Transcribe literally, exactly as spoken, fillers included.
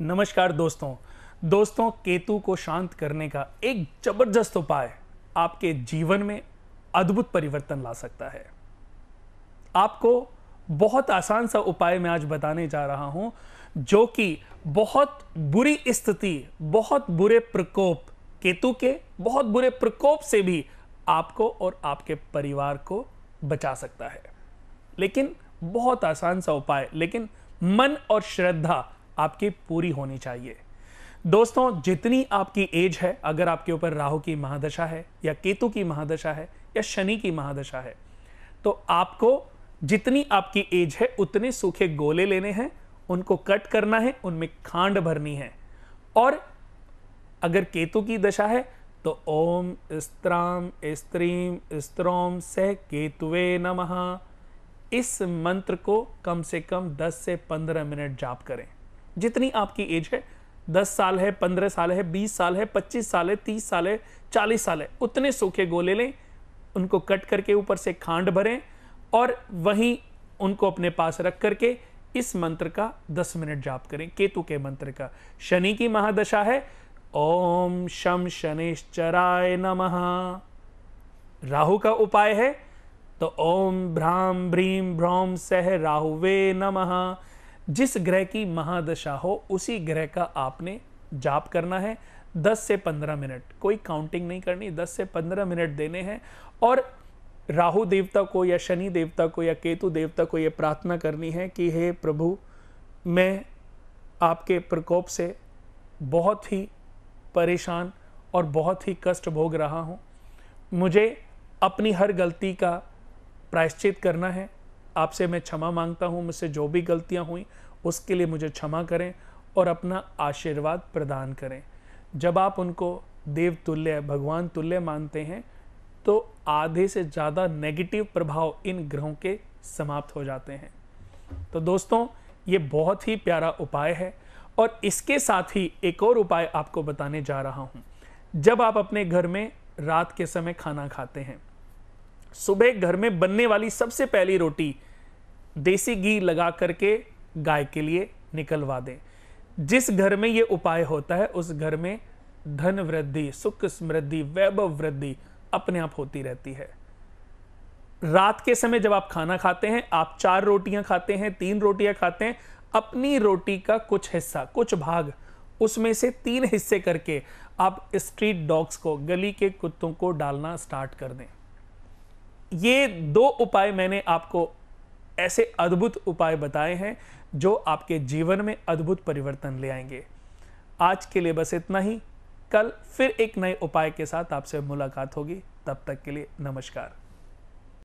नमस्कार दोस्तों दोस्तों केतु को शांत करने का एक जबरदस्त उपाय आपके जीवन में अद्भुत परिवर्तन ला सकता है। आपको बहुत आसान सा उपाय मैं आज बताने जा रहा हूं, जो कि बहुत बुरी स्थिति, बहुत बुरे प्रकोप, केतु के बहुत बुरे प्रकोप से भी आपको और आपके परिवार को बचा सकता है। लेकिन बहुत आसान सा उपाय, लेकिन मन और श्रद्धा आपकी पूरी होनी चाहिए। दोस्तों, जितनी आपकी एज है, अगर आपके ऊपर राहु की महादशा है या केतु की महादशा है या शनि की महादशा है, तो आपको जितनी आपकी एज है उतने सूखे गोले लेने हैं, उनको कट करना है, उनमें खांड भरनी है। और अगर केतु की दशा है तो ओम स्त्राम स्त्रीम स्त्रोम से केतुवे नमः, इस मंत्र को कम से कम दस से पंद्रह मिनट जाप करें। जितनी आपकी एज है, दस साल है, पंद्रह साल है, बीस साल है, पच्चीस साल है, तीस साल है, चालीस साल है, उतने सूखे गोले लें, उनको कट करके ऊपर से खांड भरें और वहीं उनको अपने पास रख करके इस मंत्र का दस मिनट जाप करें, केतु के मंत्र का। शनि की महादशा है, ओम शम शनिश्चराय नमः। राहु का उपाय है तो ओम भ्राम भ्रीम भ्रौम सह राहुवे नमः। जिस ग्रह की महादशा हो उसी ग्रह का आपने जाप करना है दस से पंद्रह मिनट, कोई काउंटिंग नहीं करनी, दस से पंद्रह मिनट देने हैं। और राहु देवता को या शनि देवता को या केतु देवता को ये प्रार्थना करनी है कि हे प्रभु, मैं आपके प्रकोप से बहुत ही परेशान और बहुत ही कष्ट भोग रहा हूँ, मुझे अपनी हर गलती का प्रायश्चित करना है, आपसे मैं क्षमा मांगता हूँ, मुझसे जो भी गलतियाँ हुई उसके लिए मुझे क्षमा करें और अपना आशीर्वाद प्रदान करें। जब आप उनको देव तुल्य, भगवान तुल्य मानते हैं तो आधे से ज़्यादा नेगेटिव प्रभाव इन ग्रहों के समाप्त हो जाते हैं। तो दोस्तों, ये बहुत ही प्यारा उपाय है। और इसके साथ ही एक और उपाय आपको बताने जा रहा हूँ। जब आप अपने घर में रात के समय खाना खाते हैं, सुबह घर में बनने वाली सबसे पहली रोटी देसी घी लगा करके गाय के लिए निकलवा दें। जिस घर में ये उपाय होता है उस घर में धन वृद्धि, सुख समृद्धि, वैभव वृद्धि अपने आप होती रहती है। रात के समय जब आप खाना खाते हैं, आप चार रोटियां खाते हैं, तीन रोटियां खाते हैं, अपनी रोटी का कुछ हिस्सा, कुछ भाग, उसमें से तीन हिस्से करके आप स्ट्रीट डॉग्स को, गली के कुत्तों को डालना स्टार्ट कर दें। ये दो उपाय मैंने आपको ऐसे अद्भुत उपाय बताए हैं जो आपके जीवन में अद्भुत परिवर्तन ले आएंगे। आज के लिए बस इतना ही। कल फिर एक नए उपाय के साथ आपसे मुलाकात होगी। तब तक के लिए नमस्कार।